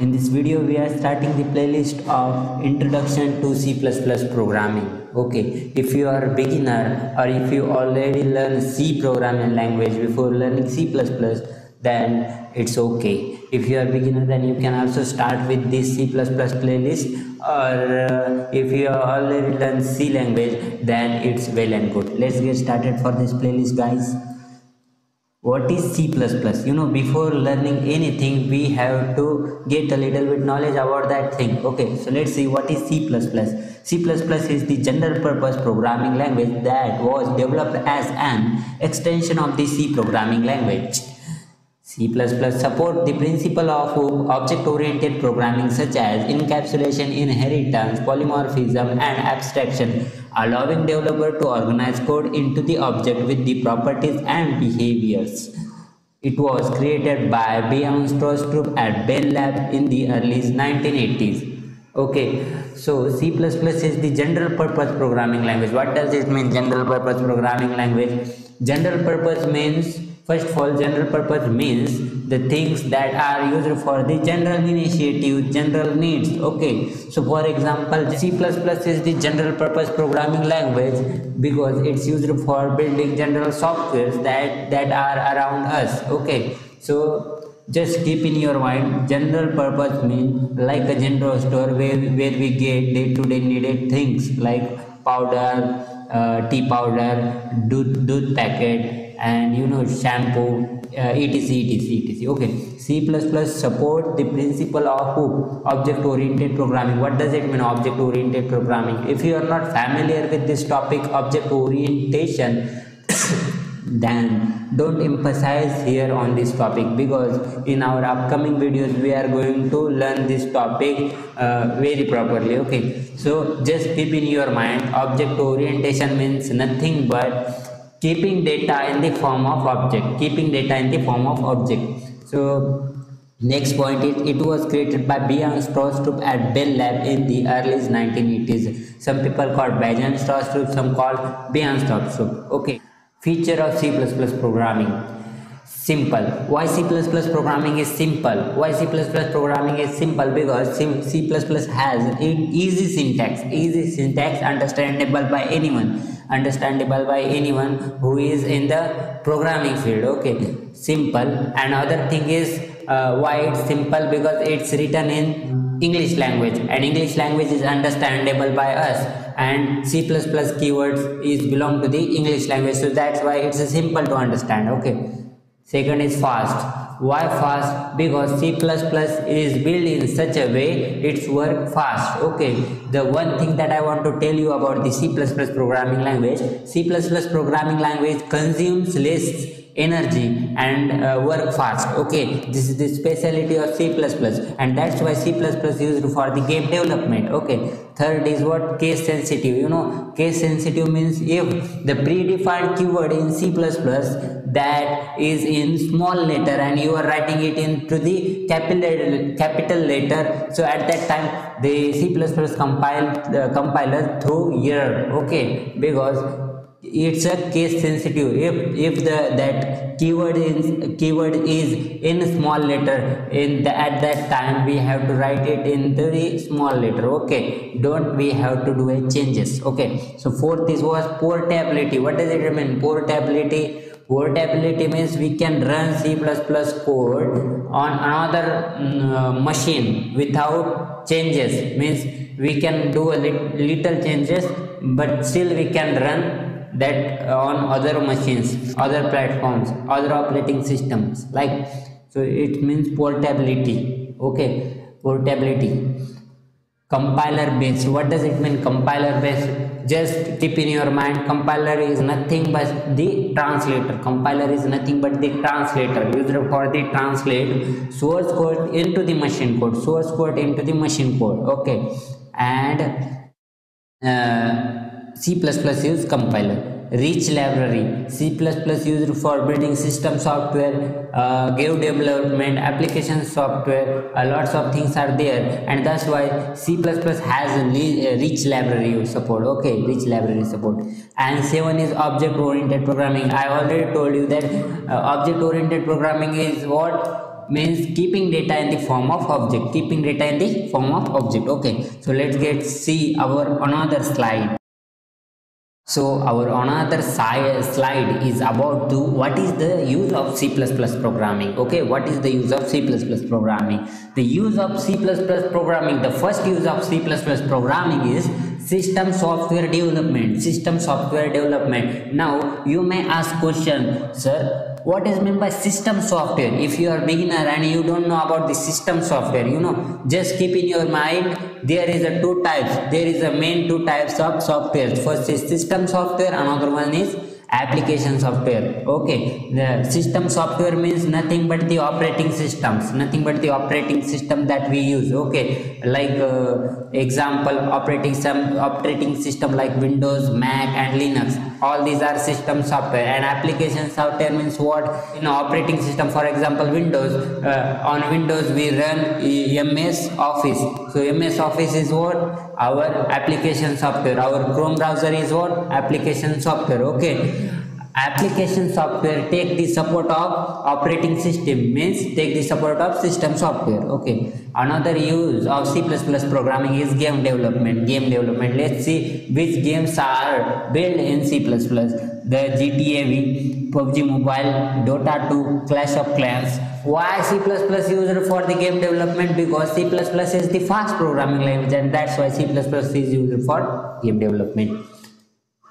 In this video we are starting the playlist of Introduction to C++ Programming. Okay, if you are a beginner or if you already learned C programming language before learning C++, then it's okay. If you are a beginner, then you can also start with this C++ playlist, or if you have already learned C language, then it's well and good. Let's get started for this playlist, guys. What is C++? You know, before learning anything, we have to get a little bit knowledge about that thing. Okay, so let's see what is C++. C++ is the general purpose programming language that was developed as an extension of the C programming language. C++ supports the principle of object-oriented programming such as encapsulation, inheritance, polymorphism, and abstraction, allowing developer to organize code into the object with the properties and behaviors. It was created by Bjarne Stroustrup at Bell Lab in the early 1980s. Okay, so C++ is the general purpose programming language. What does it mean, general purpose programming language? General purpose means, first of all, general purpose means the things that are used for the general initiative, general needs. Okay, so for example, C++ is the general purpose programming language because it's used for building general softwares that are around us. Okay, so just keep in your mind, general purpose means like a general store where we get day-to-day needed things like powder, tea powder, tooth packet, and you know, shampoo, etc. Okay, C++ supports the principle of object-oriented programming. What does it mean, object-oriented programming? If you are not familiar with this topic, object orientation, then don't emphasize here on this topic, because in our upcoming videos we are going to learn this topic very properly. Okay, so just keep in your mind, object orientation means nothing but keeping data in the form of object, So next point is, it was created by Bjarne Stroustrup at Bell Lab in the early 1980s. Some people called Bjarne Stroustrup, some called Bjarne Stroustrup. Okay, feature of C++ programming. Simple. Why C++ programming is simple? Because C++ has easy syntax. Understandable by anyone. Who is in the programming field. Okay, simple. Another thing is why it's simple, because it's written in English language, and English language is understandable by us, and C++ keywords belong to the English language, so that's why it's simple to understand. Okay, second is fast. Why fast? Because C++ is built in such a way it's work fast. Okay, the one thing that I want to tell you about the C++ programming language, C++ programming language consumes less energy and work fast. Okay, this is the speciality of C++, and that's why C++ is used for the game development. Okay, third is what? Case sensitive. You know, case sensitive means if the predefined keyword in C++ that is in small letter and you are writing it into the capital letter, so at that time the C++ compiler threw error. Okay, because it's a case sensitive. If that keyword is in small letter, at that time we have to write it in the small letter. Okay, don't we have to do a changes. Okay, so fourth is was portability. What does it mean, portability? Portability means we can run C++ code on another machine without changes. Means we can do a little changes, but still we can run that on other machines, other platforms, other operating systems, like, so it means portability. Okay, portability. Compiler based. What does it mean, compiler based? Just keep in your mind, compiler is nothing but the translator. Used for the translate source code into the machine code. Okay, and C++ use compiler. Rich library. C++ used for building system software, game development, application software, lots of things are there, and that's why C++ has a rich library support. Okay, rich library support. And 7 is object oriented programming. I already told you that object oriented programming is what? means keeping data in the form of object, keeping data in the form of object. Okay, so let's get see our another slide. So our another slide is about to what is the use of C++ programming. Okay, what is the use of C++ programming? The use of C++ programming, the first use of C++ programming is system software development. System software development. Now you may ask question, sir, what is meant by system software? If you are beginner and you don't know about the system software, you know, just keep in your mind there is a two types, there is a main two types of software. First is system software, another one is application software. Okay, the system software means nothing but the operating systems, nothing but the operating system that we use. Okay, like example operating system like Windows, Mac and Linux, all these are system software. And application software means what? You know, operating system, for example Windows, on Windows we run MS Office. So MS Office is what? Our application software. Our Chrome browser is what? Application software. Okay, application software take the support of operating system, means take the support of system software. Okay, another use of C++ programming is game development. Game development, let's see which games are built in C++. The GTA V, PUBG Mobile, Dota 2, Clash of Clans. Why C++ used for the game development? Because C++ is the fast programming language, and that's why C++ is used for game development.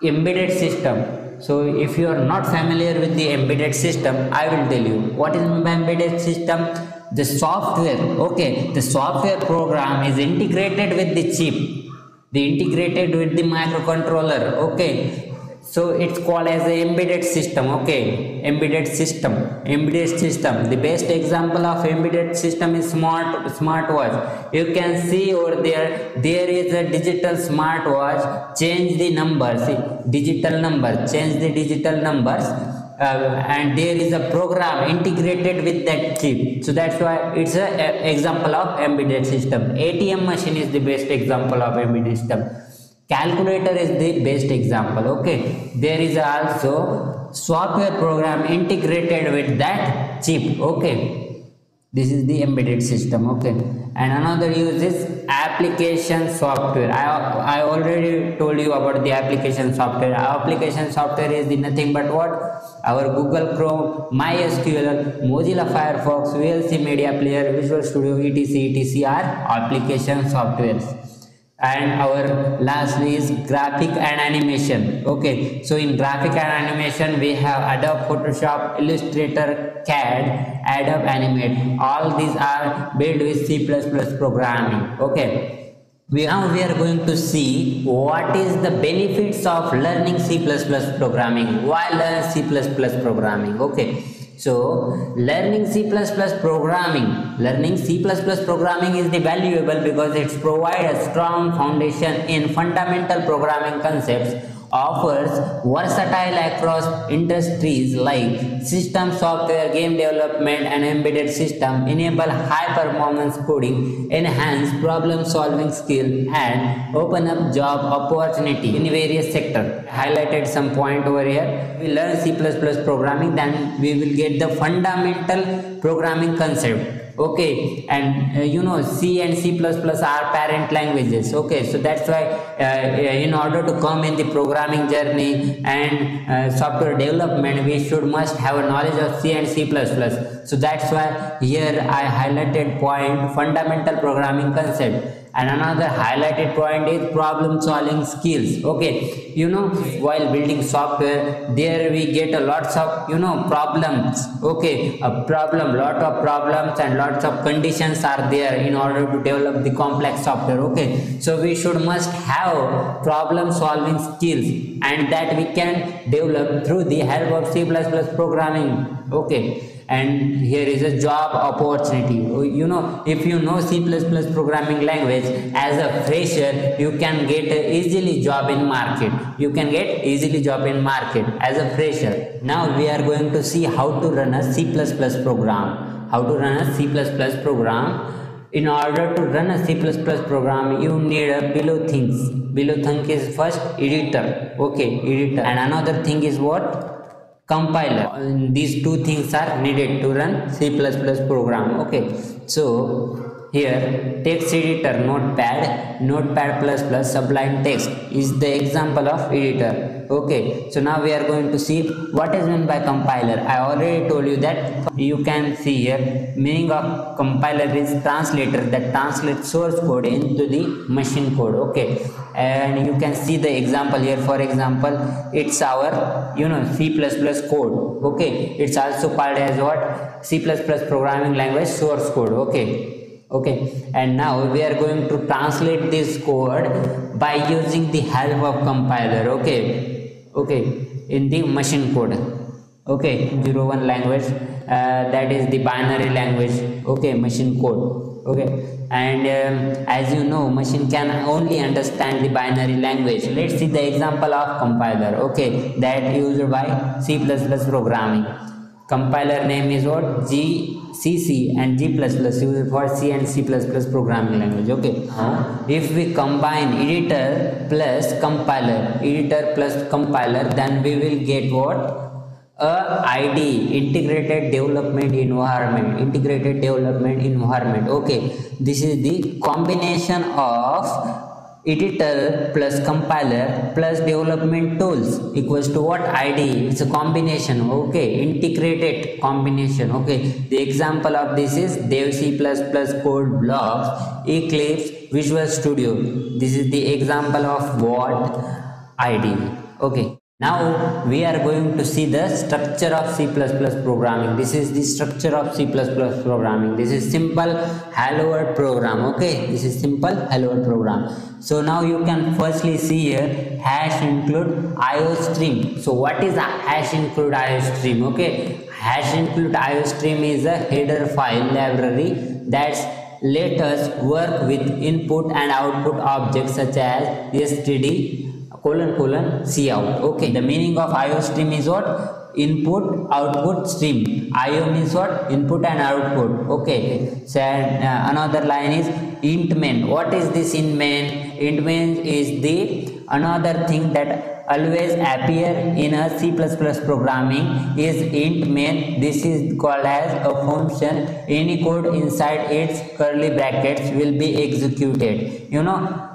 Embedded system. So if you are not familiar with the embedded system, I will tell you what is meant by embedded system. The software, okay, the software program is integrated with the chip, the integrated with the microcontroller. Okay, so it's called as an embedded system. Okay, embedded system, embedded system. The best example of embedded system is smartwatch. You can see over there, there is a digital smartwatch. Change the numbers, digital numbers, change the digital numbers, and there is a program integrated with that chip. So that's why it's an example of embedded system. ATM machine is the best example of embedded system. Calculator is the best example. Okay, there is also software program integrated with that chip. Okay, this is the embedded system. Okay, and another use is application software. I already told you about the application software. Our application software is the nothing but what? Our Google Chrome, MySQL, Mozilla Firefox, VLC Media Player, Visual Studio, etc. are application softwares. And our last is graphic and animation. Okay, so in graphic and animation we have Adobe Photoshop, Illustrator, CAD, Adobe Animate. All these are built with C++ programming. Okay, now we are going to see what is the benefits of learning C++ programming. Why learn C++ programming? Okay, so learning C++ programming is the valuable because it's provide a strong foundation in fundamental programming concepts, offers versatile across industries like system software, game development and embedded system, enable high performance coding, enhance problem solving skill and open up job opportunity in various sectors. Highlighted some point over here. We learn C++ programming, then we will get the fundamental programming concept. Okay, and you know, C and C++ are parent languages. Okay, so that's why in order to come in the programming journey and software development, we should must have a knowledge of C and C++. So that's why here I highlighted point fundamental programming concept. And another highlighted point is problem solving skills. Okay, you know, while building software, there we get a lots of, you know, problems. Okay, a problem, lot of problems and lots of conditions are there in order to develop the complex software. Okay, so we should must have problem solving skills, and that we can develop through the help of C++ programming. Okay, and here is a job opportunity. You know, if you know C++ programming language as a fresher, you can get easily job in market. You can get easily job in market as a fresher. Now we are going to see how to run a C++ program. How to run a C++ program. In order to run a C++ program, you need a below things. Below thing is first editor. Okay, editor. And another thing is what? compiler. These two things are needed to run C++ program. Okay, so here text editor, notepad, notepad++, sublime text is the example of editor. Okay, so now we are going to see what is meant by compiler. I already told you that you can see here meaning of compiler is translator that translates source code into the machine code. Okay, and you can see the example here. For example, it's our C++ code. Okay, it's also called as what? C++ programming language source code. Okay. And now we are going to translate this code by using the help of compiler. In the machine code. 01 language, that is the binary language. Machine code. And as you know, machine can only understand the binary language. Let's see the example of compiler. That used by C++ programming. Compiler name is what? gcc and g++ used for C and C++ programming language. If we combine editor plus compiler, then we will get what? A IDE, integrated development environment. This is the combination of editor plus compiler plus development tools equals to what? IDE. It's a combination. Integrated combination. The example of this is Dev C++, Code Blocks, Eclipse, Visual Studio. This is the example of what? IDE. Now we are going to see the structure of C++ programming. This is the structure of C++ programming. This is simple hello world program. This is simple hello world program. So now you can firstly see here hash include Iostream. So what is a hash include Iostream? Hash include Iostream is a header file library that's let us work with input and output objects such as STD : cout. The meaning of Iostream is what? Input output stream. Io means what? Input and output. So another line is int main. What is this int main? Int main is the another thing that always appear in a C++ programming is int main. This is called as a function. Any code inside its curly brackets will be executed.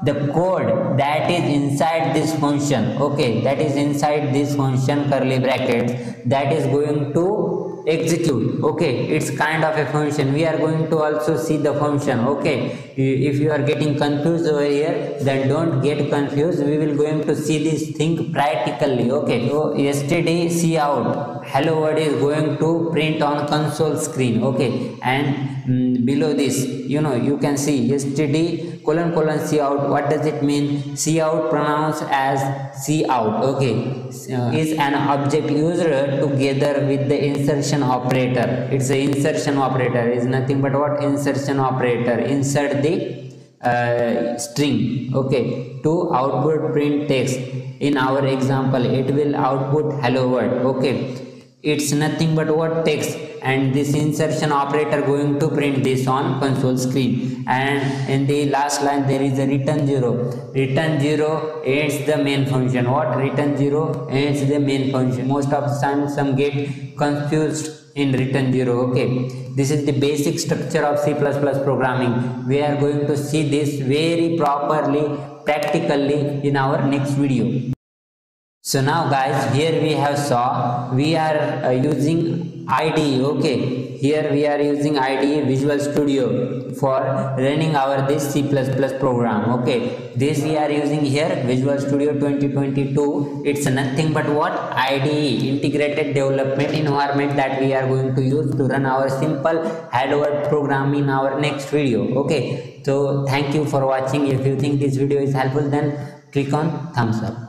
The code that is inside this function, that is inside this function curly brackets, that is going to execute. It's kind of a function. We are going to also see the function. If you are getting confused over here, then don't get confused. We will going to see this thing practically. So STD cout, hello world is going to print on console screen. And below this, you can see STD : cout. What does it mean? Cout pronounced as cout. Is an object used together with the insertion operator. It's an insertion operator. It's nothing but what? Insertion operator. Insert the string. To output print text. In our example, it will output hello world. It's nothing but what? Text. And this insertion operator going to print this on console screen. And in the last line there is a return 0. Return 0 ends the main function. Return 0 ends the main function. Most of the time some get confused in return 0. This is the basic structure of C++ programming. We are going to see this very properly, practically in our next video. So now guys, here we have saw we are using IDE. Here we are using IDE Visual Studio for running our this C++ program. This we are using here Visual Studio 2022. It's nothing but what? IDE, integrated development environment, that we are going to use to run our simple hardware program in our next video. So thank you for watching. If you think this video is helpful, then click on thumbs up.